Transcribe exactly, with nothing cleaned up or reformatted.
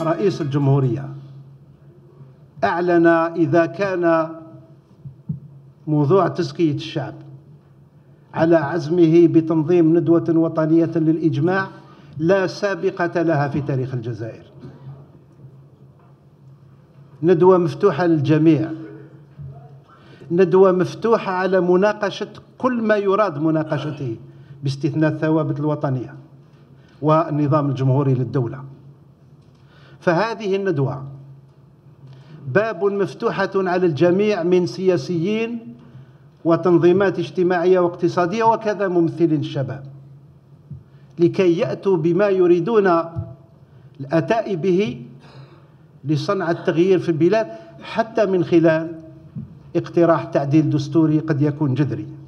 رئيس الجمهورية أعلن إذا كان موضوع تزكية الشعب على عزمه بتنظيم ندوة وطنية للإجماع لا سابقة لها في تاريخ الجزائر، ندوة مفتوحة للجميع، ندوة مفتوحة على مناقشة كل ما يراد مناقشته باستثناء الثوابت الوطنية والنظام الجمهوري للدولة. فهذه الندوة باب مفتوحة على الجميع من سياسيين وتنظيمات اجتماعية واقتصادية وكذا ممثلين الشباب، لكي يأتوا بما يريدون الأتاء به لصنع التغيير في البلاد، حتى من خلال اقتراح تعديل دستوري قد يكون جذري.